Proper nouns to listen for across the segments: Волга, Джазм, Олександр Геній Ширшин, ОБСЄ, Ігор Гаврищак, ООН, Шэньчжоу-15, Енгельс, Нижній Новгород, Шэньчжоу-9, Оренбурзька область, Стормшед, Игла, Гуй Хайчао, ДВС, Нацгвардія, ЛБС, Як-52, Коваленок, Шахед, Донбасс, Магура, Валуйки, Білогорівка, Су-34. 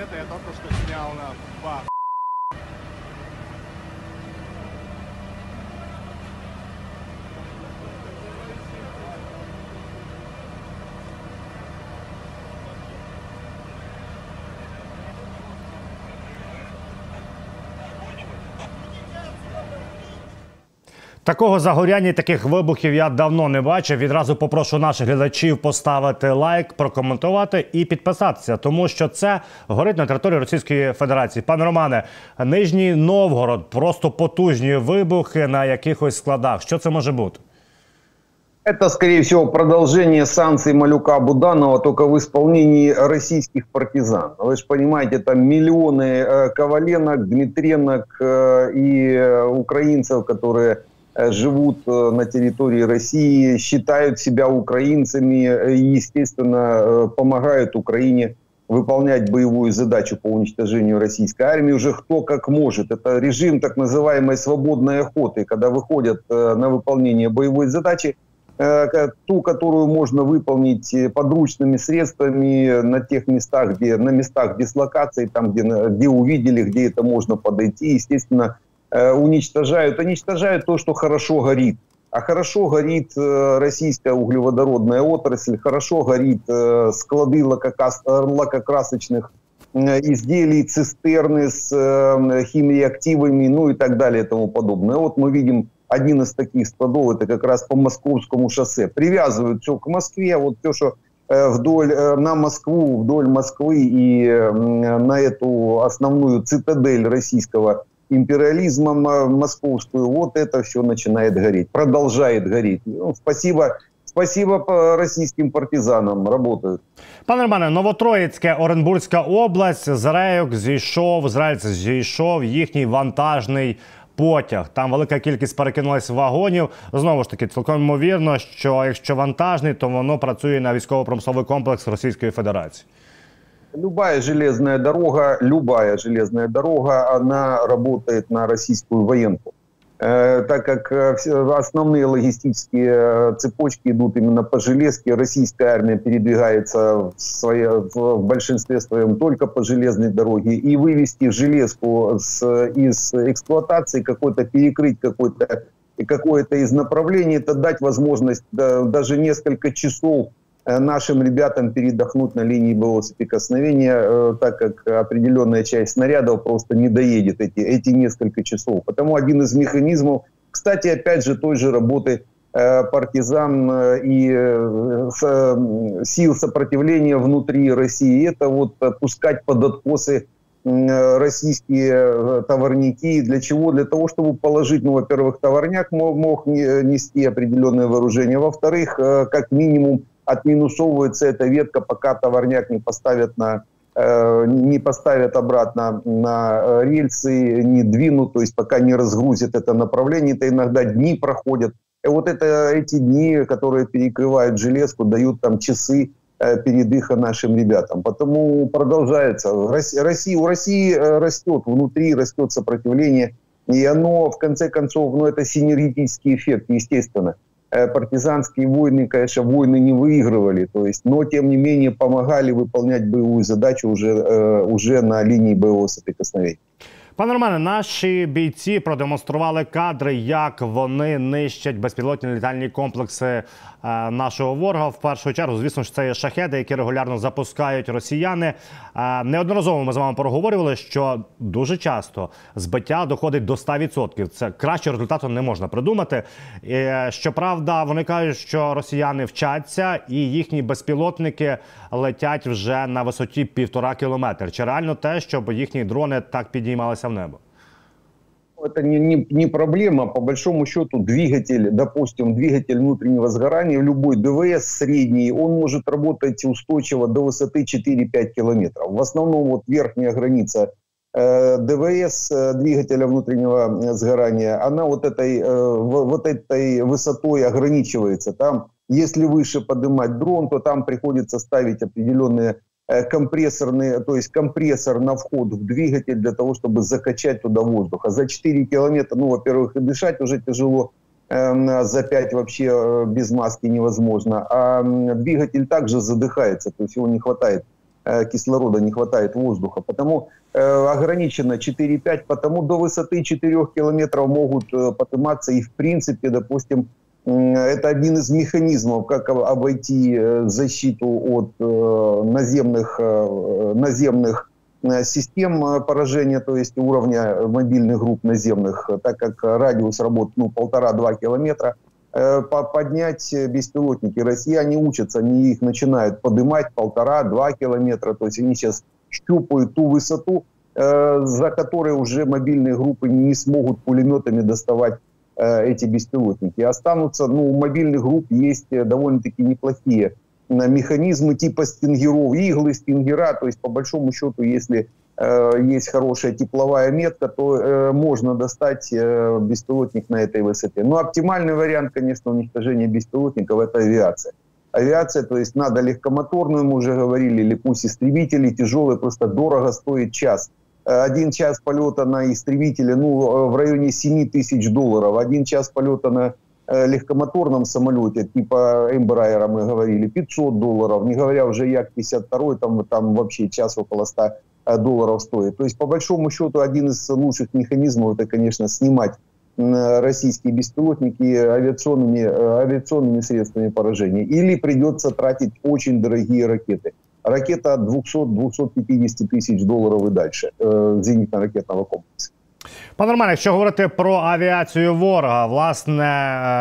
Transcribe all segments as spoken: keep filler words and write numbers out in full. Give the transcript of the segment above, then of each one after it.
вот это я только что снял на бах. Такого загоряння і таких вибухів я давно не бачив. Відразу попрошу наших глядачів поставити лайк, прокоментувати і підписатися, тому що це горить на території Російської Федерації. Пане Романе, Нижній Новгород, просто потужні вибухи на якихось складах. Що це може бути? Это, скорее всего, продолжение санкций Малюка Буданова, только в исполнении российских партизан. Вы же понимаете, там миллионы э, Коваленок, Дмитрєнок э, и э, украинцев, которые живут на территории России, считают себя украинцами и, естественно, помогают Украине выполнять боевую задачу по уничтожению российской армии уже кто как может. Это режим так называемой свободной охоты, когда выходят на выполнение боевой задачи, ту, которую можно выполнить подручными средствами на тех местах, где, на местах дислокации, там, где, где увидели, где это можно подойти, естественно, уничтожают, уничтожают то, что хорошо горит. А хорошо горит российская углеводородная отрасль, хорошо горит склады лакокрасочных изделий, цистерны с химреактивами, ну и так далее и тому подобное. Вот мы видим один из таких складов, это как раз по Московскому шоссе. Привязывают все к Москве, вот все, что вдоль, на Москву, вдоль Москвы и на эту основную цитадель российского империализмом московскую, вот это все начинает гореть, продолжает гореть. Ну, спасибо, спасибо российским партизанам, работают. Пане Романе, Новотроїцьке, Оренбурзька область, з рейок зійшов, з рельс зійшов їхній вантажний потяг. Там велика кількість перекинулась вагонів. Знову ж таки, цілком ймовірно, що якщо вантажний, то воно працює на військово-промисловий комплекс Російської Федерації. Любая железная дорога, любая железная дорога, она работает на российскую военку, э, так как основные логистические цепочки идут именно по железке. Российская армия передвигается в, своей, в большинстве своем только по железной дороге, и вывести железку с, из эксплуатации, какой-то перекрыть какой-то, какое-то из направлений, это дать возможность да, даже несколько часов нашим ребятам передохнуть на линии боевого соприкосновения, так как определенная часть снарядов просто не доедет эти, эти несколько часов. Потому один из механизмов, кстати, опять же, той же работы партизан и сил сопротивления внутри России, это вот пускать под откосы российские товарники. Для чего? Для того, чтобы положить, ну, во-первых, товарняк мог нести определенное вооружение, во-вторых, как минимум, отминусовывается эта ветка, пока товарняк не поставят, на, э, не поставят обратно на рельсы, не двинут, то есть пока не разгрузят это направление. Это иногда дни проходят. И вот это, эти дни, которые перекрывают железку, дают там часы э, передыха нашим ребятам. Потому продолжается. Россия, у России растет, внутри растет сопротивление. И оно, в конце концов, ну, это синергетический эффект, естественно. Партизанские войны, конечно, войны не выигрывали, то есть, но, тем не менее, помогали выполнять боевую задачу уже, уже на линии боевого соприкосновения. Пане Романе, наші бійці продемонстрували кадри, як вони нищать безпілотні літальні комплекси нашого ворога. В першу чергу, звісно ж, це є шахеди, які регулярно запускають росіяни. Неодноразово ми з вами проговорювали, що дуже часто збиття доходить до ста відсотків. Це кращого результату не можна придумати. Щоправда, вони кажуть, що росіяни вчаться і їхні безпілотники летять вже на висоті півтора кілометра. Чи реально те, щоб їхні дрони так підіймалися в небо? Это не, не, не проблема. По большому счету двигатель, допустим, двигатель внутреннего сгорания, любой ДВС средний, он может работать устойчиво до высоты четыре-пять километров. В основном вот верхняя граница э, ДВС, э, двигателя внутреннего сгорания, она вот этой, э, вот этой высотой ограничивается. Там, если выше поднимать дрон, то там приходится ставить определенные компрессорный, то есть компрессор на вход в двигатель для того, чтобы закачать туда воздух. А за четыре километра, ну, во-первых, и дышать уже тяжело, э, за пять вообще без маски невозможно. А двигатель также задыхается, то есть его не хватает кислорода, не хватает воздуха. Потому ограничено четыре-пять, потому до высоты четырёх километров могут подниматься. И в принципе, допустим, это один из механизмов, как обойти защиту от наземных, наземных систем поражения, то есть уровня мобильных групп наземных, так как радиус работы ну, полтора-два километра. Поднять беспилотники. Россияне учатся, они их начинают поднимать полтора-два километра. То есть они сейчас щупают ту высоту, за которой уже мобильные группы не смогут пулеметами доставать эти беспилотники. Останутся, ну, у мобильных групп есть довольно-таки неплохие механизмы типа стингеров, иглы, стингера. То есть по большому счету, если есть хорошая тепловая метка, то э, можно достать э, беспилотник на этой высоте. Но оптимальный вариант, конечно, уничтожения беспилотников – это авиация. Авиация, то есть надо легкомоторную, мы уже говорили, или пусть истребители тяжелые, просто дорого стоит час. Один час полета на истребителе ну, в районе семи тысяч долларов, один час полета на э, легкомоторном самолете, типа Эмбраера мы говорили, пятьсот долларов, не говоря уже Як пятьдесят два, там, там вообще час около ста долларов стоит. То есть, по большому счету, один из лучших механизмов – это, конечно, снимать российские беспилотники авиационными, авиационными средствами поражения. Или придется тратить очень дорогие ракеты. Ракета от двухсот-двухсот пятидесяти тысяч долларів і дальше зенітно-ракетного комплексу. Пане Романе, якщо говорити про авіацію ворога, власне,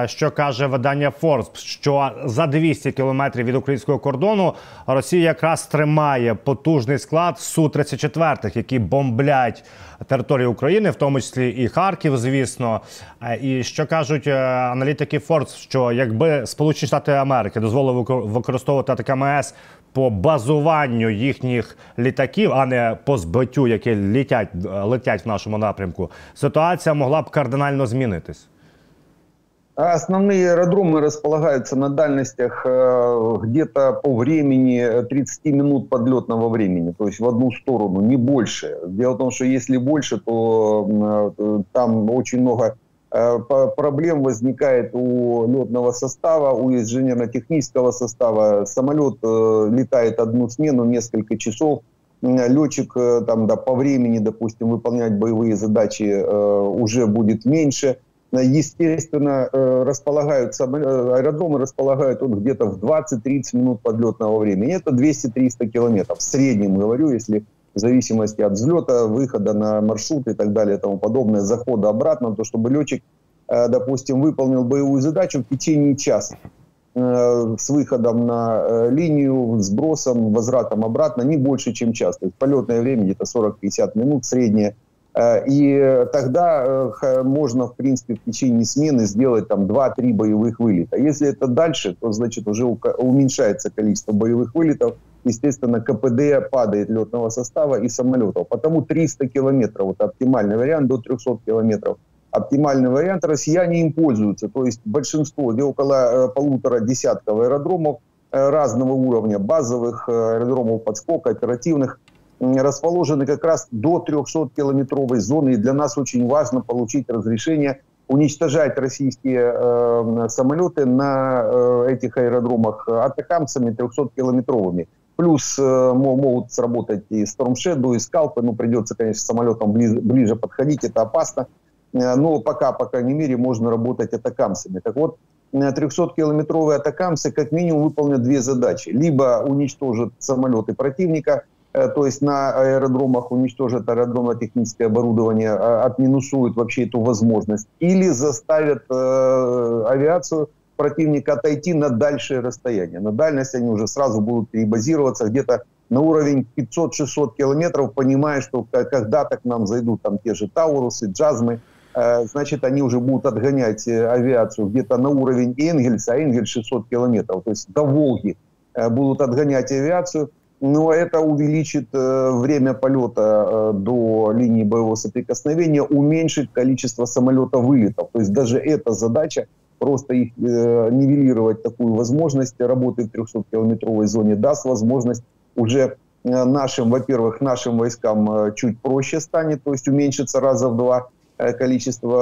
що каже видання Forbes, що за двісті кілометрів від українського кордону Росія якраз тримає потужний склад Су тридцять чотири, які бомблять територію України, в тому числі і Харків, звісно. І що кажуть аналітики Forbes, що якби Сполучені Штати Америки дозволили використовувати АТАКМС по базуванню їхніх літаків, а не по збиттю, які літять, летять в нашому напрямку, ситуація могла б кардинально змінитись. Основные аэродромы располагаются на дальностях э, где-то по времени тридцать минут подлетного времени, то есть в одну сторону, не больше. Дело в том, что если больше, то э, там очень много э, проблем возникает у летного состава, у инженерно-технического состава. Самолет э, летает одну смену несколько часов. Летчик э, там, да, по времени, допустим, выполнять боевые задачи э, уже будет меньше. Естественно, располагаются, аэродромы располагают он где-то в двадцать-тридцать минут подлетного времени. Это двести-триста километров. В среднем, говорю, если в зависимости от взлета, выхода на маршрут и так далее, тому подобное, захода обратно, то чтобы летчик, допустим, выполнил боевую задачу в течение часа с выходом на линию, сбросом, возвратом обратно, не больше, чем час. То есть полетное время где-то сорок-пятьдесят минут, среднее. И тогда можно, в принципе, в течение смены сделать там два-три боевых вылета. Если это дальше, то, значит, уже уменьшается количество боевых вылетов. Естественно, КПД падает летного состава и самолетов. Потому триста километров, вот оптимальный вариант, до трёхсот километров. Оптимальный вариант, россияне им пользуются. То есть большинство, где около полутора десятков аэродромов разного уровня, базовых аэродромов подскока, оперативных, расположены как раз до трёхсот километровой зоны. И для нас очень важно получить разрешение уничтожать российские э, самолеты на э, этих аэродромах атакамсами трёхсоткилометровыми. Плюс э, могут сработать и Стормшеду, и Скалпы. Ну, придется, конечно, самолетом ближе, ближе подходить, это опасно. Но пока, по крайней мере, можно работать атакамсами. Так вот, трёхсоткилометровые атакамсы как минимум выполнят две задачи. Либо уничтожат самолеты противника, то есть на аэродромах уничтожат аэродромно-техническое оборудование, отминусуют вообще эту возможность. Или заставят э, авиацию противника отойти на дальшее расстояние. На дальность они уже сразу будут перебазироваться где-то на уровень пятьсот-шестьсот километров, понимая, что когда-то к нам зайдут там те же Таурусы, Джазмы, э, значит, они уже будут отгонять авиацию где-то на уровень Энгельса, а Энгельс шестьсот километров, то есть до Волги э, будут отгонять авиацию. Но это увеличит э, время полета э, до линии боевого соприкосновения, уменьшит количество самолетовылетов. То есть даже эта задача, просто их э, нивелировать такую возможность работы в трёхсоткилометровой зоне, даст возможность уже э, нашим, во-первых, нашим войскам э, чуть проще станет, то есть уменьшится раза в два э, количество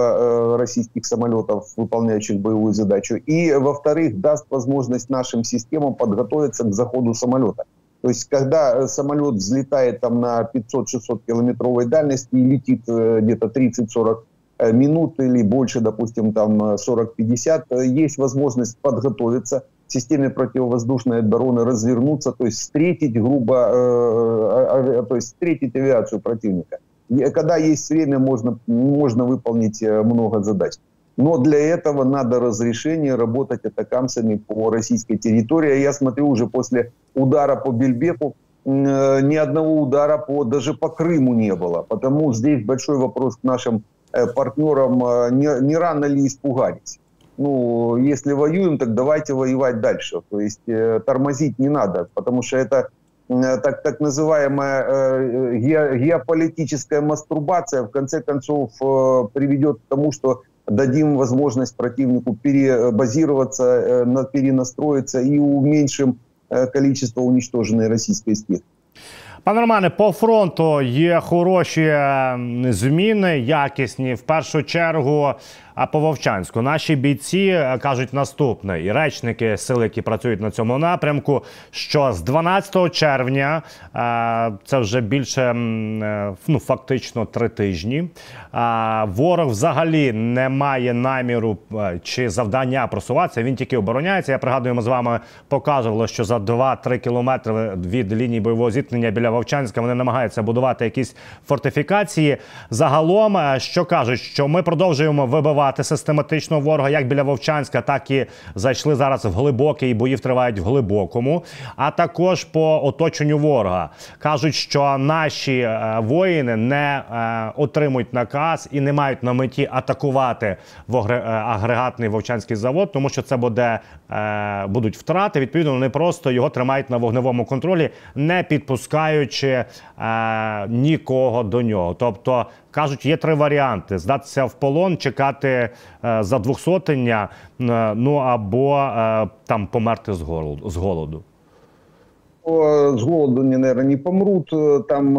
э, российских самолетов, выполняющих боевую задачу. И, во-вторых, даст возможность нашим системам подготовиться к заходу самолета. То есть, когда самолет взлетает там на пятьсот-шестьсот километровой дальности и летит где-то тридцать-сорок минут или больше, допустим, там сорок-пятьдесят, есть возможность подготовиться к системе противовоздушной обороны, развернуться, то есть встретить грубо, э, то есть встретить авиацию противника. И когда есть время, можно, можно выполнить много задач. Но для этого надо разрешение работать атакамсами по российской территории. Я смотрю, уже после удара по Бельбеку э, ни одного удара по, даже по Крыму не было. Потому здесь большой вопрос к нашим э, партнерам, э, не, не рано ли испугались. Ну, если воюем, так давайте воевать дальше. То есть э, тормозить не надо, потому что это э, так, так называемая э, ге, геополитическая мастурбация в конце концов э, приведет к тому, что дадим возможность противнику перебазироваться, перенастроиться и уменьшим количество уничтоженной российской техники. Пане Романе, по фронту є хороші зміни, якісні. В першу чергу по Вовчанську. Наші бійці кажуть наступне, і речники сил, які працюють на цьому напрямку, що з дванадцятого червня, це вже більше, ну, фактично три тижні, ворог взагалі не має наміру чи завдання просуватися, він тільки обороняється. Я пригадую, ми з вами показували, що за два-три кілометри від лінії бойового зіткнення біля Вовчанська вони намагаються будувати якісь фортифікації. Загалом, що кажуть, що ми продовжуємо вибивати систематично ворога, як біля Вовчанська, так і зайшли зараз в глибоке, і боїв тривають в глибокому, а також по оточенню ворога. Кажуть, що наші воїни не отримують наказ і не мають на меті атакувати агрегатний Вовчанський завод, тому що це буде, будуть втрати, відповідно, вони просто його тримають на вогневому контролі, не підпускаючи нікого до нього. Тобто, кажуть, є три варіанти: здатися в полон, чекати за двохсотення, ну або там померти з голоду. З голоду, з голоду вони, мабуть, не помруть. Там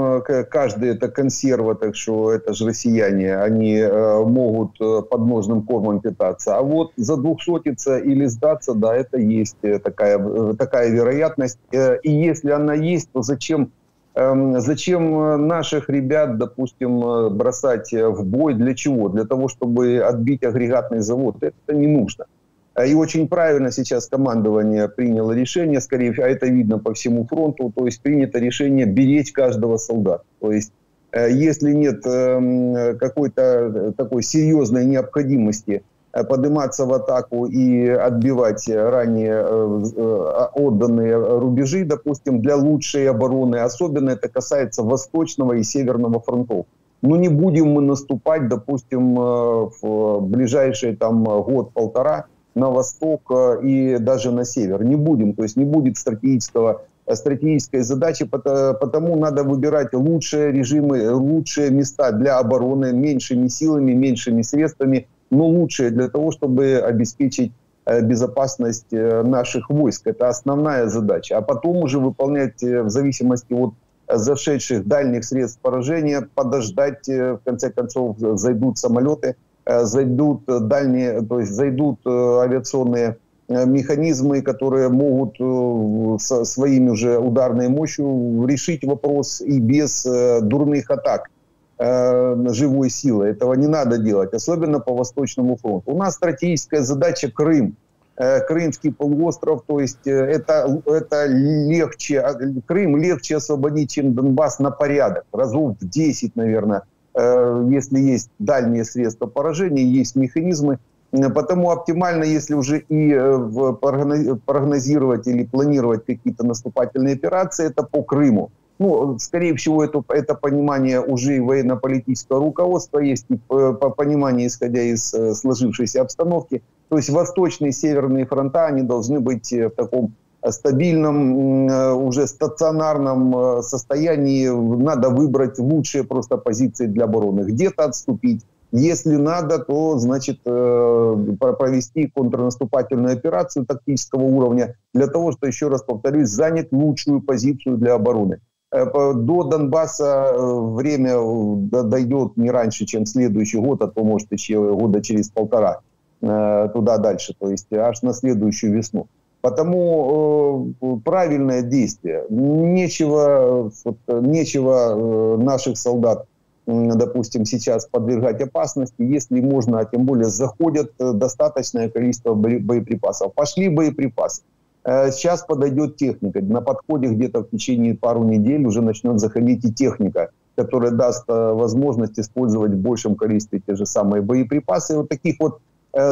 кожен це консерва, так що це ж росіяни, вони можуть підножним кормом питатися. А от задвохсотитися або здатися, да, це є така, така вірогідність. І якщо вона є, то зачем? Зачем наших ребят, допустим, бросать в бой? Для чего? Для того, чтобы отбить агрегатный завод. Это не нужно. И очень правильно сейчас командование приняло решение, скорее всего, а это видно по всему фронту, то есть принято решение беречь каждого солдата. То есть если нет какой-то такой серьезной необходимости подниматься в атаку и отбивать ранее отданные рубежи, допустим, для лучшей обороны. Особенно это касается Восточного и Северного фронтов. Но не будем мы наступать, допустим, в ближайшие там год-полтора на восток и даже на север. Не будем, то есть не будет стратегического, стратегической задачи, потому надо выбирать лучшие режимы, лучшие места для обороны меньшими силами, меньшими средствами, но лучшее для того, чтобы обеспечить безопасность наших войск. Это основная задача. А потом уже выполнять, в зависимости от зашедших дальних средств поражения, подождать, в конце концов, зайдут самолеты, зайдут дальние, то есть зайдут авиационные механизмы, которые могут со своими уже ударной мощью решить вопрос и без дурных атак живой силы. Этого не надо делать, особенно по Восточному фронту. У нас стратегическая задача Крым, Крымский полуостров, то есть это, это легче, Крым легче освободить, чем Донбасс на порядок, разов в десять, наверное, если есть дальние средства поражения, есть механизмы. Потому оптимально, если уже и прогнозировать или планировать какие-то наступательные операции, это по Крыму. Ну, скорее всего, это, это понимание уже и военно-политического руководства есть, и по пониманию, исходя из э, сложившейся обстановки. То есть восточные и северные фронта, они должны быть в таком стабильном, э, уже стационарном состоянии. Надо выбрать лучшие просто позиции для обороны. Где-то отступить. Если надо, то, значит, э, провести контрнаступательную операцию тактического уровня для того, что, еще раз повторюсь, занять лучшую позицию для обороны. До Донбасса время дойдет не раньше, чем следующий год, а то, может, еще года через полтора туда дальше, то есть аж на следующую весну. Потому э, правильное действие. Нечего, нечего наших солдат, допустим, сейчас подвергать опасности, если можно, а тем более заходят достаточное количество боеприпасов. Пошли боеприпасы. Сейчас подойдет техника. На подходе где-то в течение пару недель уже начнет заходить и техника, которая даст возможность использовать в большем количестве те же самые боеприпасы. Вот таких вот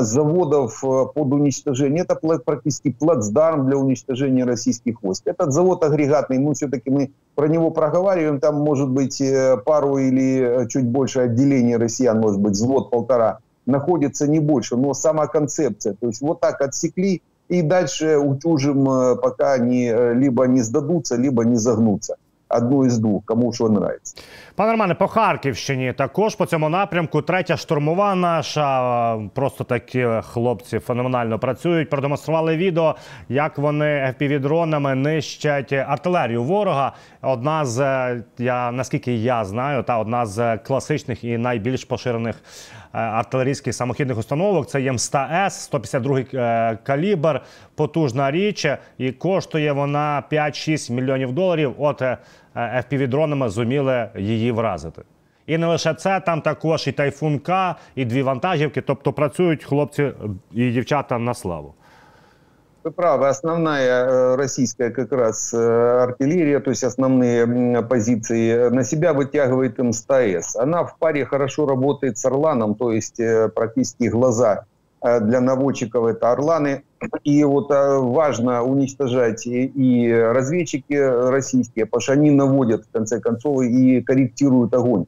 заводов под уничтожение. Это практически плацдарм для уничтожения российских войск. Этот завод агрегатный, мы все-таки мы про него проговариваем, там может быть пару или чуть больше отделений россиян, может быть взвод-полтора, находится не больше, но сама концепция, то есть вот так отсекли и дальше утюжим, пока они либо не сдадутся, либо не загнутся. Одну із двох, кому що подобається. Пане Романе, по Харківщині також по цьому напрямку третя штурмова наша. Просто такі хлопці феноменально працюють. Продемонстрували відео, як вони еф пі ві-дронами нищать артилерію ворога. Одна з, я, наскільки я знаю, та одна з класичних і найбільш поширених артилерійських самохідних установок. Це є ем ес та, сто п'ятдесят другий калібр, потужна річ. І коштує вона п'ять-шість мільйонів доларів. От еф пі ві-дронами зуміли її вразити. І не лише це, там також і Тайфун-К, і дві вантажівки. Тобто працюють хлопці і дівчата на славу. Вы правы, основная российская как раз артиллерия, то есть основные позиции, на себя вытягивает эм эс та. Она в паре хорошо работает с Орланом, то есть практически глаза для наводчиков это Орланы. И вот важно уничтожать и разведчики российские, потому что они наводят в конце концов и корректируют огонь.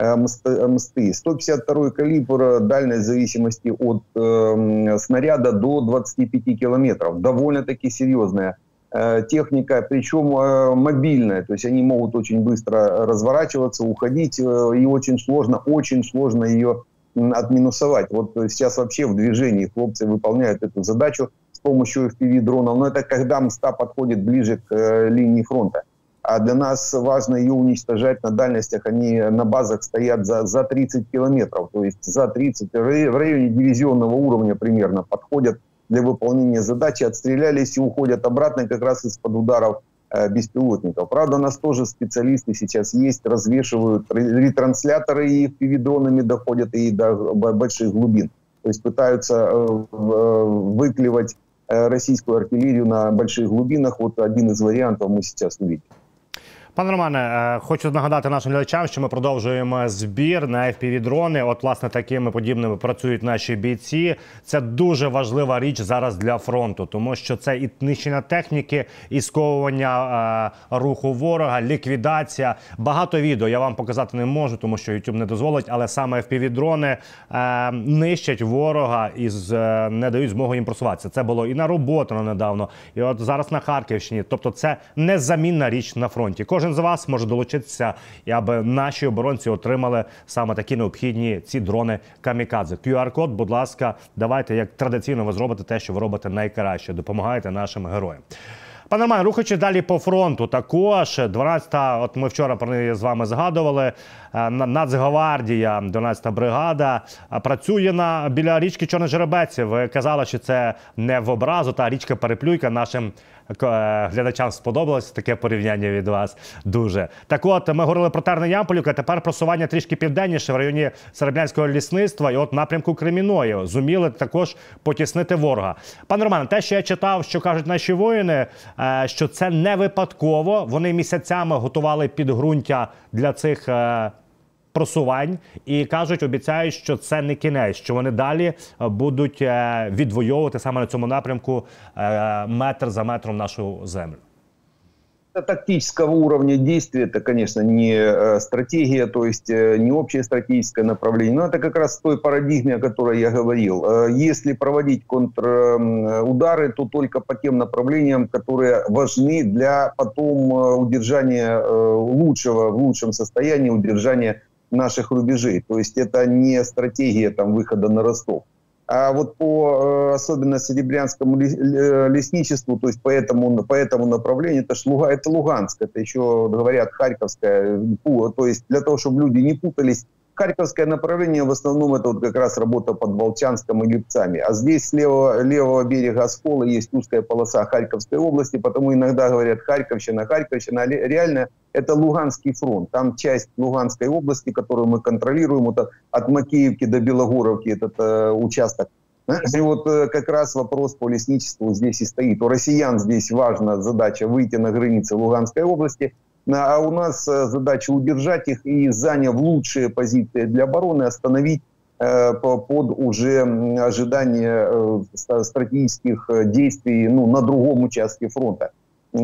Мосты. сто пятьдесят второй калибр, дальность в зависимости от э, снаряда до двадцати пяти километров. Довольно-таки серьезная э, техника, причем э, мобильная. То есть они могут очень быстро разворачиваться, уходить, э, и очень сложно, очень сложно ее э, отминусовать. Вот сейчас вообще в движении хлопцы выполняют эту задачу с помощью эф пи ви-дронов. Но это когда МСТА подходит ближе к э, линии фронта. А для нас важно ее уничтожать на дальностях. Они на базах стоят за, за тридцать километров. То есть за тридцать, в районе дивизионного уровня примерно, подходят для выполнения задачи, отстрелялись и уходят обратно как раз из-под ударов э, беспилотников. Правда, у нас тоже специалисты сейчас есть, развешивают ретрансляторы и эф пи ви-дронами доходят и до больших глубин. То есть пытаются э, э, выклевать э, российскую артиллерию на больших глубинах. Вот один из вариантов мы сейчас увидим. Пане Романе, хочу нагадати нашим глядачам, що ми продовжуємо збір на еф пі ві-дрони. От, власне, такими подібними працюють наші бійці. Це дуже важлива річ зараз для фронту, тому що це і нищення техніки, і сковування е, руху ворога, ліквідація. Багато відео я вам показати не можу, тому що YouTube не дозволить, але саме еф пі ві-дрони е, нищать ворога і з, е, не дають змоги їм просуватися. Це було і на роботу недавно, і от зараз на Харківщині. Тобто це незамінна річ на фронті. Кожен з вас може долучитися, і аби наші оборонці отримали саме такі необхідні ці дрони камікадзе. кю ар-код, будь ласка, давайте, як традиційно, ви зробите те, що ви робите найкраще. Допомагайте нашим героям. Пане Романе, рухаючись далі по фронту також, дванадцята, от ми вчора про неї з вами згадували, Нацгвардія, дванадцята бригада, працює на, біля річки Чорножеребець. Ви казали, що це не в образу, та річка Переплюйка нашим глядачам сподобалось, таке порівняння від вас дуже. Так от, ми говорили про Терни-Ямполівку, тепер просування трішки південніше в районі Серебрянського лісництва і от напрямку Креміної. Зуміли також потіснити ворога. Пане Романе, те, що я читав, що кажуть наші воїни, що це не випадково. Вони місяцями готували підґрунтя для цих просувань і кажуть, обіцяють, що це не кінець, що вони далі будуть відвоювати саме на цьому напрямку метр за метром нашу землю. Тактического уровня действия, это, конечно, не стратегия, то есть не общее стратегическое направление, но это как раз в той парадигме, о которой я говорил. Если проводить контрудары, то только по тем направлениям, которые важны для потом удержания лучшего, в лучшем состоянии удержания наших рубежей. То есть это не стратегия там, выхода на Ростов. А вот по особенно серебрянскому лесничеству, то есть по этому, по этому направлению, это, Луга, это Луганск, это еще говорят Харьковская, то есть для того, чтобы люди не путались, Харьковское направление в основном это вот как раз работа под Волчанском и Липцами. А здесь с левого, левого берега Оскола есть узкая полоса Харьковской области, потому иногда говорят Харьковщина, Харьковщина. Реально это Луганский фронт. Там часть Луганской области, которую мы контролируем, вот от Макеевки до Белогоровки этот э, участок. И вот как раз вопрос по лесничеству здесь и стоит. У россиян здесь важна задача выйти на границы Луганской области, а у нас задача удержать их и, заняв лучшие позиции для обороны, остановить э, под уже ожидание э, стратегических действий ну, на другом участке фронта. В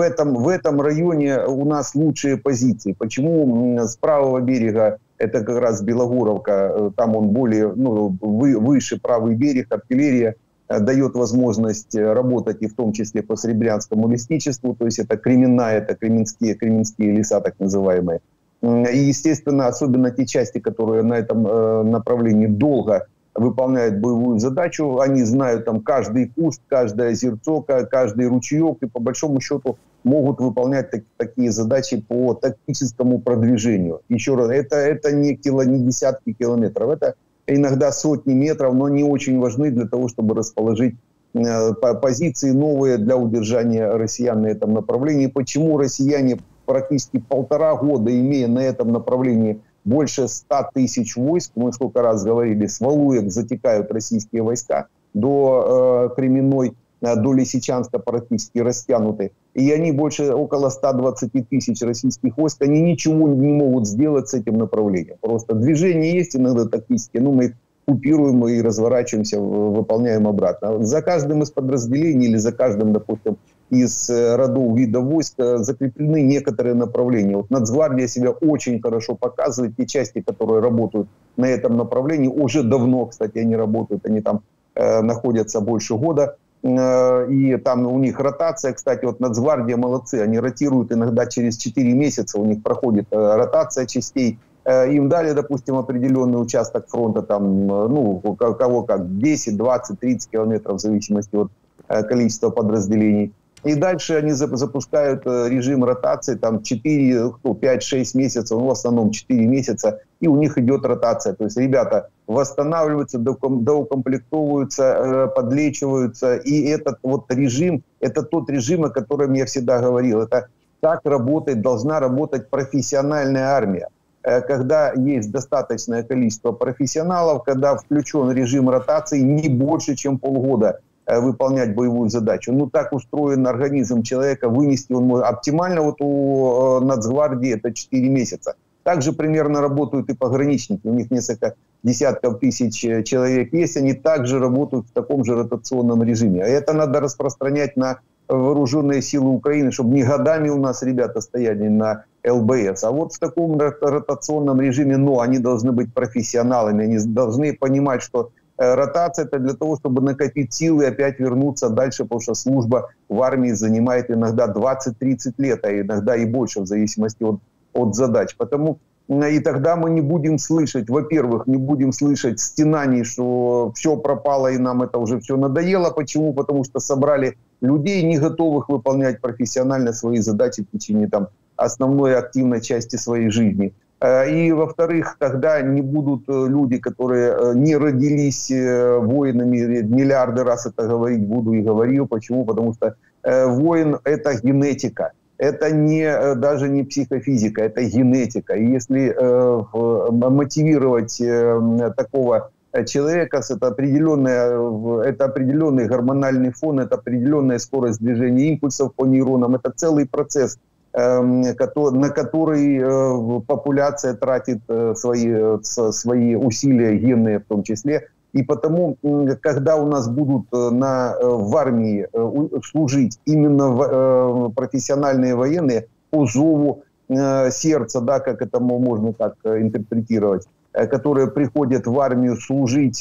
этом, в этом районе у нас лучшие позиции. Почему с правого берега, это как раз Белогоровка, там он более, ну, вы, выше правый берег, артиллерия дает возможность работать и в том числе по Серебрянскому лесничеству, то есть это Кремина, это кременские, кременские леса так называемые. И естественно, особенно те части, которые на этом направлении долго выполняют боевую задачу, они знают там каждый куст, каждое зерцо, каждый ручеек, и по большому счету могут выполнять так, такие задачи по тактическому продвижению. Еще раз, это, это не, кило, не десятки километров, это иногда сотни метров, но они очень важны для того, чтобы расположить э, позиции новые для удержания россиян на этом направлении. Почему россияне практически полтора года, имея на этом направлении больше ста тысяч войск, мы сколько раз говорили, с Валуек затекают российские войска до э, Кременной, до Лисичанска практически растянуты. И они больше около ста двадцати тысяч российских войск, они ничего не могут сделать с этим направлением. Просто движение есть иногда тактические, но мы их купируем и разворачиваемся, выполняем обратно. За каждым из подразделений или за каждым, допустим, из родов видов войск закреплены некоторые направления. Вот Нацгвардия себя очень хорошо показывает. Те части, которые работают на этом направлении, уже давно, кстати, они работают, они там э, находятся больше года. Э, и там у них ротация, кстати, вот Нацгвардия молодцы, они ротируют иногда через четыре месяца, у них проходит э, ротация частей. Э, им дали, допустим, определенный участок фронта, там, ну, у кого как, десять, двадцать, тридцать километров, в зависимости от э, количества подразделений. И дальше они запускают режим ротации, там четыре, пять-шесть месяцев, ну, в основном четыре месяца, и у них идет ротация. То есть ребята восстанавливаются, доукомплектовываются, подлечиваются. И этот вот режим, это тот режим, о котором я всегда говорил. Это так работает, должна работать профессиональная армия. Когда есть достаточное количество профессионалов, когда включен режим ротации не больше, чем полгода выполнять боевую задачу. Ну, так устроен организм человека, вынести он может. Оптимально вот у Нацгвардии это четыре месяца. Также примерно работают и пограничники. У них несколько десятков тысяч человек есть. Они также работают в таком же ротационном режиме. Это надо распространять на вооруженные силы Украины, чтобы не годами у нас ребята стояли на ЛБС. А вот в таком ротационном режиме, но они должны быть профессионалами. Они должны понимать, что ротация – это для того, чтобы накопить силы и опять вернуться дальше, потому что служба в армии занимает иногда двадцать-тридцать лет, а иногда и больше, в зависимости от, от задач. Потому и тогда мы не будем слышать, во-первых, не будем слышать стенаний, что все пропало и нам это уже все надоело. Почему? Потому что собрали людей, не готовых выполнять профессионально свои задачи в течение там, основной активной части своей жизни. И, во-вторых, тогда не будут люди, которые не родились воинами, миллиарды раз это говорить буду и говорил. Почему? Потому что воин – это генетика, это не, даже не психофизика, это генетика. И если мотивировать такого человека, это, это определенный гормональный фон, это определенная скорость движения импульсов по нейронам, это целый процесс, на который популяция тратит свои, свои усилия генные в том числе. И потому, когда у нас будут на, в армии служить именно профессиональные военные по зову сердца, да, как это можно так интерпретировать, которые приходят в армию служить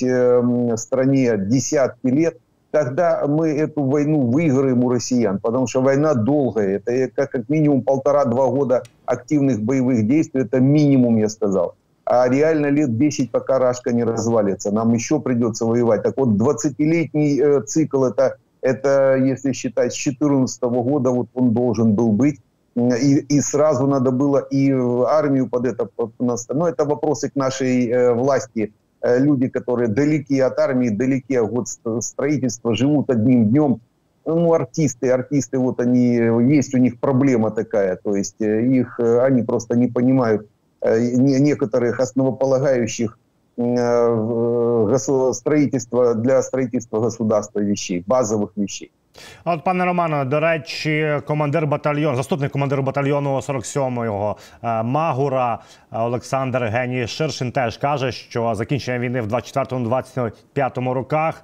стране десятки лет, тогда мы эту войну выиграем у россиян, потому что война долгая. Это как минимум полтора-два года активных боевых действий, это минимум, я сказал. А реально лет десять, пока Рашка не развалится, нам еще придется воевать. Так вот, двадцатилетний цикл, это, это если считать, с две тысячи четырнадцатого года вот он должен был быть. и, и сразу надо было и армию под это наставить. Но это вопросы к нашей власти. Люди, которые далеки от армии, далеки от строительства, живут одним днем. Ну, артисты, артисты, вот они, есть у них проблема такая, то есть их, они просто не понимают некоторых основополагающих строительства, для строительства государства вещей, базовых вещей. А от, пане Романе, до речі, командир батальйону, заступник командира батальйону сорок сьомого Магура Олександр Геній Ширшин теж каже, що закінчення війни в двадцять четвертому - двадцять п'ятому роках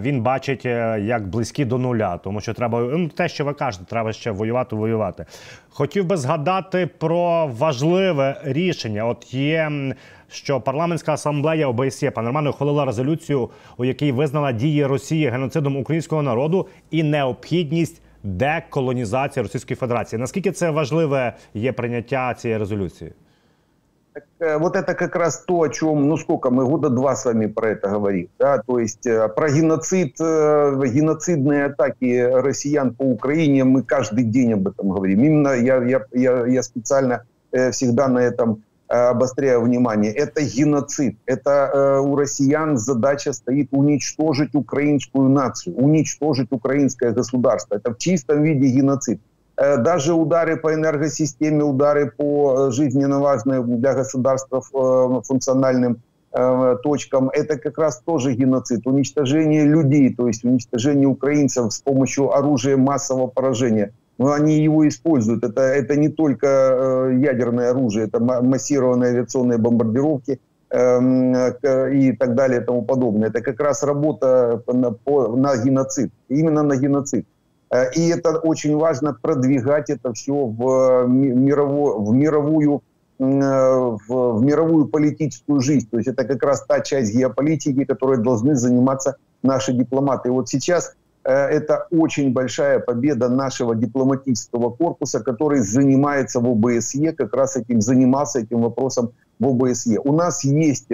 він бачить як близькі до нуля, тому що треба, ну, те, що ви кажете, треба ще воювати, воювати. Хотів би згадати про важливе рішення. От є, що парламентська асамблея ОБСЄ, пане Романе, ухвалила резолюцію, у якій визнала дії Росії геноцидом українського народу і необхідність деколонізації Російської Федерації. Наскільки це важливе є прийняття цієї резолюції? Так, вот это как раз то, о чем, ну сколько, мы года два с вами про это говорим, да, то есть про геноцид, геноцидные атаки россиян по Украине, мы каждый день об этом говорим. Именно я, я, я, я специально всегда на этом обостряю внимание. Это геноцид, это у россиян задача стоит уничтожить украинскую нацию, уничтожить украинское государство, это в чистом виде геноцид. Даже удары по энергосистеме, удары по жизненно важным для государства функциональным точкам, это как раз тоже геноцид. Уничтожение людей, то есть уничтожение украинцев с помощью оружия массового поражения. Но они его используют. Это, это не только ядерное оружие, это массированные авиационные бомбардировки и так далее и тому подобное. Это как раз работа на, на геноцид, именно на геноцид. И это очень важно продвигать это все в мировую, в мировую, в мировую политическую жизнь. То есть это как раз та часть геополитики, которой должны заниматься наши дипломаты. И вот сейчас это очень большая победа нашего дипломатического корпуса, который занимается в ОБСЄ, как раз этим занимался этим вопросом в ОБСЄ. У нас есть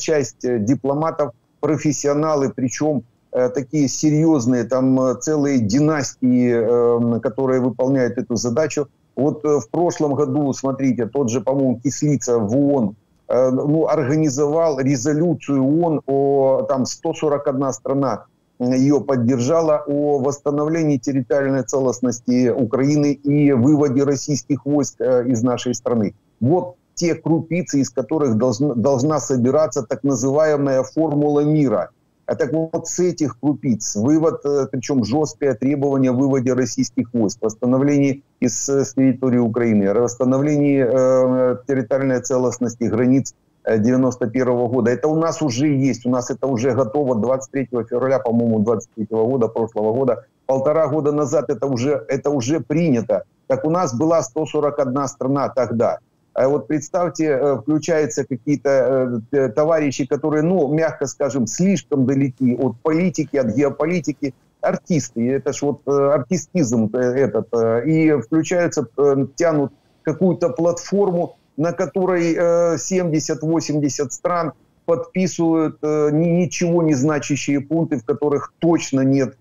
часть дипломатов, профессионалы, причем такие серьезные, там целые династии, которые выполняют эту задачу. Вот в прошлом году, смотрите, тот же, по-моему, Кислица в ООН, ну, организовал резолюцию ООН, о, там сто сорок одна страна ее поддержала, о восстановлении территориальной целостности Украины и выводе российских войск из нашей страны. Вот те крупицы, из которых должна, должна собираться так называемая формула мира. А так вот с этих крупиц вывод, причем жесткое требование о выводе российских войск, восстановлении из, с территории Украины, восстановлении э, территориальной целостности границ девяносто первого года. Это у нас уже есть, у нас это уже готово двадцать третьего февраля, по-моему, двадцать третьего года, прошлого года. Полтора года назад это уже, это уже принято. Так у нас была сто сорок одна страна тогда. А вот представьте, включаются какие-то товарищи, которые, ну, мягко скажем, слишком далеки от политики, от геополитики. Артисты, это ж вот артистизм этот. И включаются, тянут какую-то платформу, на которой семьдесят-восемьдесят стран подписывают ничего не значащие пункты, в которых точно нет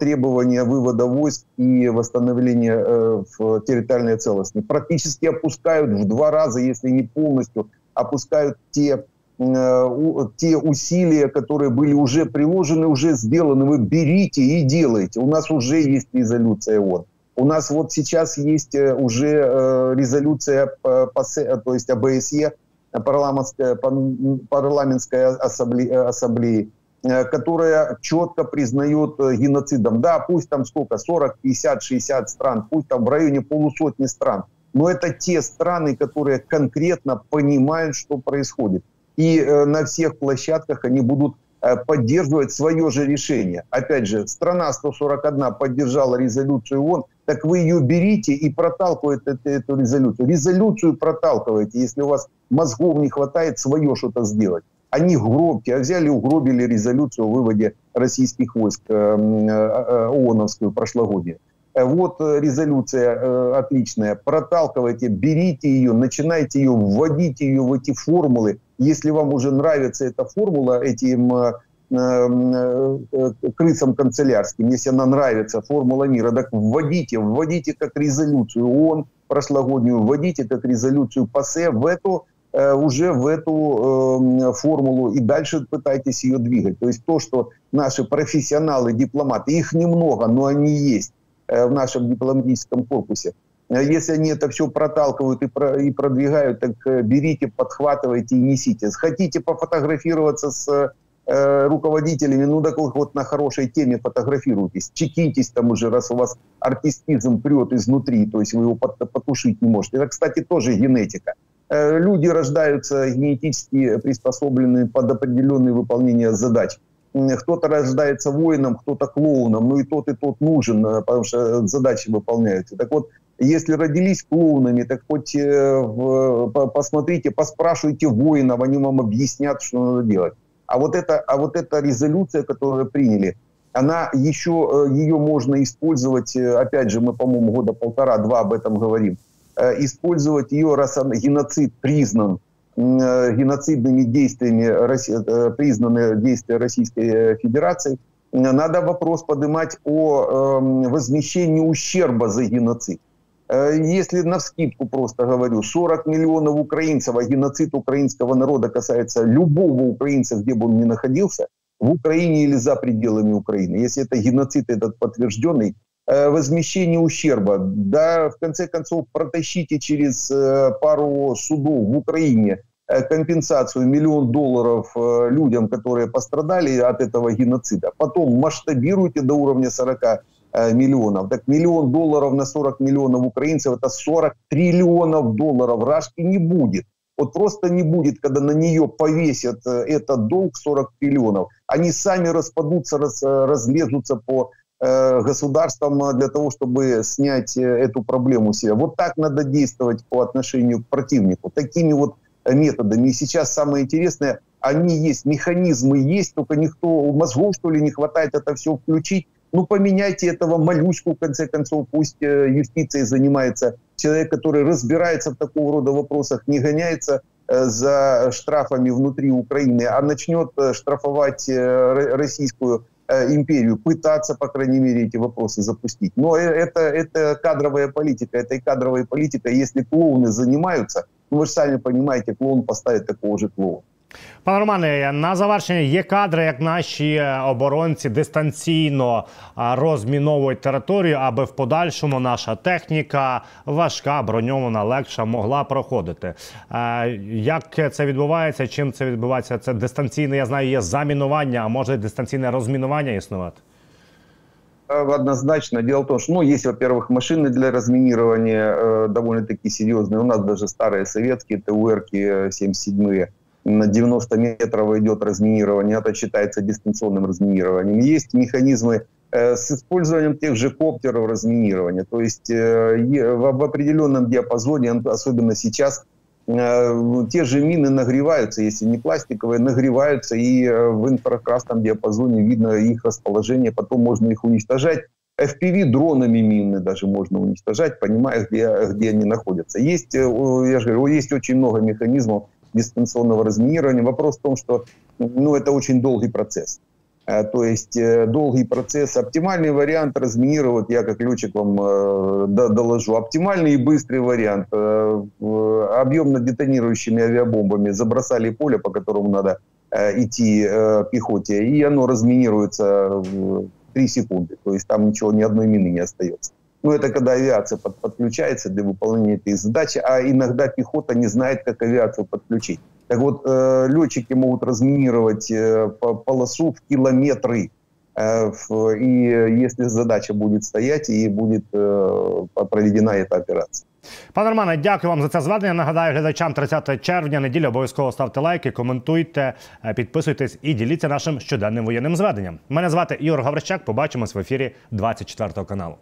требования вывода войск и восстановления э, в территориальной целостности. Практически опускают в два раза, если не полностью, опускают те, э, у, те усилия, которые были уже приложены, уже сделаны. Вы берите и делайте. У нас уже есть резолюция ООН. У нас вот сейчас есть уже э, резолюция по, по, то есть ОБСЕ, парламентская, парламентская ассамблея, ассамблея, которая четко признает геноцидом. Да, пусть там сколько, сорок, пятьдесят, шестьдесят стран, пусть там в районе полусотни стран. Но это те страны, которые конкретно понимают, что происходит. И на всех площадках они будут поддерживать свое же решение. Опять же, страна сто сорок одна поддержала резолюцию ООН, так вы ее берите и проталкиваете эту резолюцию. Резолюцию проталкиваете, если у вас мозгов не хватает свое что-то сделать. Они гробки, а взяли, угробили резолюцию о выводе российских войск э, э, ООНовскую прошлогоднюю. Вот резолюция э, отличная. Проталкивайте, берите ее, начинайте ее, вводите ее в эти формулы. Если вам уже нравится эта формула, эти э, крысам канцелярским, если она нравится, формула мира, так вводите, вводите как резолюцию ООН прошлогоднюю, вводите как резолюцию ПАСЕ в эту, уже в эту формулу и дальше пытайтесь ее двигать. То есть то, что наши профессионалы, дипломаты, их немного, но они есть в нашем дипломатическом корпусе. Если они это все проталкивают и продвигают, так берите, подхватывайте и несите. Хотите пофотографироваться с руководителями, ну так вот на хорошей теме фотографируйтесь, чекитесь там уже, раз у вас артистизм прет изнутри, то есть вы его потушить не можете. Это, кстати, тоже генетика. Люди рождаются генетически приспособленными под определенные выполнения задач. Кто-то рождается воином, кто-то клоуном, ну и тот, и тот нужен, потому что задачи выполняются. Так вот, если родились клоунами, так хоть посмотрите, поспрашивайте воинов, они вам объяснят, что надо делать. А вот, эта, а вот эта резолюция, которую приняли, она еще, ее можно использовать, опять же, мы, по-моему, года полтора-два об этом говорим, использовать ее, раз геноцид признан, геноцидными действиями, признаны действия Российской Федерации, надо вопрос поднимать о возмещении ущерба за геноцид. Если навскидку просто говорю, сорок миллионов украинцев, а геноцид украинского народа касается любого украинца, где бы он ни находился, в Украине или за пределами Украины. Если это геноцид этот подтвержденный, возмещение ущерба, да, в конце концов, протащите через пару судов в Украине компенсацию миллион долларов людям, которые пострадали от этого геноцида. Потом масштабируйте до уровня сорока миллионов. Так миллион долларов на сорок миллионов украинцев – это сорок триллионов долларов. Рашки не будет. Вот просто не будет, когда на нее повесят этот долг сорок триллионов. Они сами распадутся, раз, разлезутся по государством для того, чтобы снять эту проблему себе. Вот так надо действовать по отношению к противнику. Такими вот методами. И сейчас самое интересное, они есть, механизмы есть, только никто, у мозгов, что ли, не хватает это все включить. Ну, поменяйте этого Малючку, в конце концов, пусть юстицией занимается человек, который разбирается в такого рода вопросах, не гоняется за штрафами внутри Украины, а начнет штрафовать российскую империю, пытаться, по крайней мере, эти вопросы запустить. Но это, это кадровая политика, это и кадровая политика. Если клоуны занимаются, ну вы же сами понимаете, клоун поставит такого же клоуна. Пане Романе, на завершення, є кадри, як наші оборонці дистанційно розміновують територію, аби в подальшому наша техніка, важка, броньована, легша, могла проходити. Як це відбувається, чим це відбувається? Це дистанційне, я знаю, є замінування, а може дистанційне розмінування існувати? Однозначно. Дело в том, что, ну, есть, во-первых, машины для розмінування э, довольно-таки серьезные. У нас даже старые советские ТУРки семьдесят седьмые. На девяносто метров идет разминирование, это считается дистанционным разминированием. Есть механизмы э, с использованием тех же коптеров разминирования. То есть э, в, в определенном диапазоне, особенно сейчас, э, те же мины нагреваются, если не пластиковые, нагреваются, и э, в инфракрасном диапазоне видно их расположение, потом можно их уничтожать. эф пи ви дронами мины даже можно уничтожать, понимая, где, где они находятся. Есть, э, я же говорю, есть очень много механизмов дистанционного разминирования. Вопрос в том, что, ну, это очень долгий процесс. А, то есть э, долгий процесс. Оптимальный вариант разминировать, я как летчик вам э, доложу, оптимальный и быстрый вариант. Э, э, объемно-детонирующими авиабомбами забросали поле, по которому надо э, идти э, пехоте, и оно разминируется в три секунды. То есть там ничего, ни одной мины не остается. Ну, это когда авиация под, подключается для выполнения этой задачи, а иногда пехота не знает, как авиацию подключить. Так вот, э, летчики могут разминировать э, по, полосу в километры, э, в, и если задача будет стоять, и будет э, проведена эта операция. Пане Романе, дякую вам за це звернення. Нагадаю глядачам, тридцятого червня, неділя, обов'язково ставте лайки, коментуйте, підписуйтесь і діліться нашим щоденним воєнним зведенням. Мене звати Ігор Гаврищак, побачимось в ефірі двадцять четвертого каналу.